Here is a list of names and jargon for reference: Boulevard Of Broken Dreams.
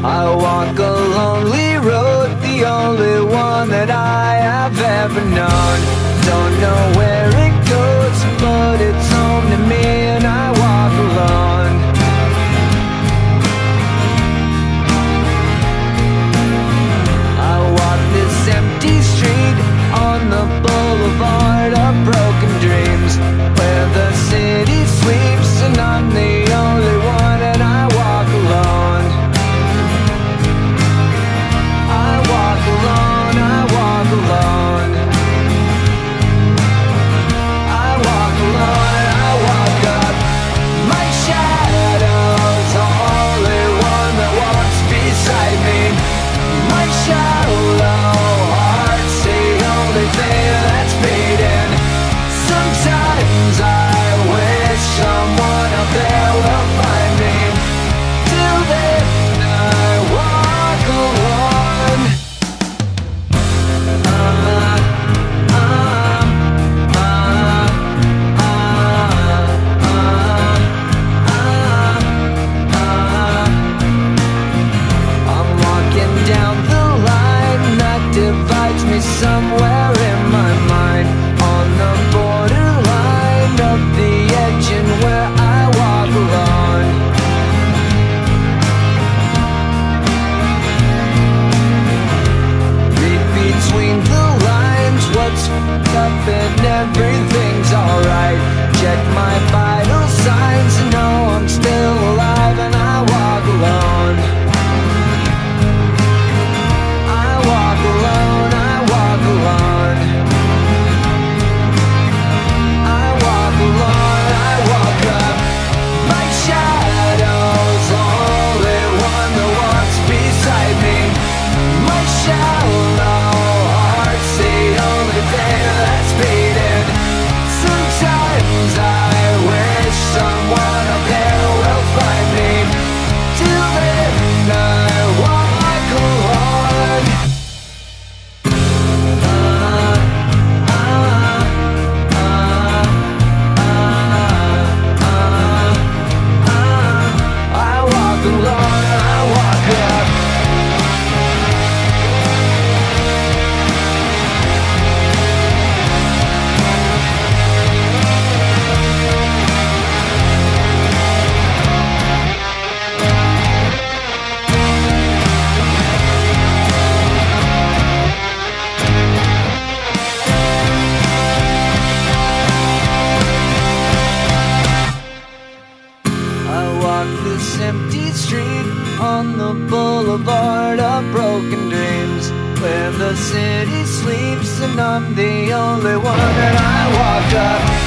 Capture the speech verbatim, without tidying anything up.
I walk a lonely road, the only one that I have ever known. Don't know where it goes, but it's home to me, and I walk alone. I walk this empty street on the Boulevard of Broken Dreams, where the city sleeps, and I'm the only one, and I walk alone. Somewhere in my mind, on the borderline of the edge, and where I walk alone. Read between the lines what's fucked up and everything's alright. Check my vital signs and know I'm still alive, and I walk alone. This empty street on the Boulevard of Broken Dreams, where the city sleeps, and I'm the only one, and I walk up.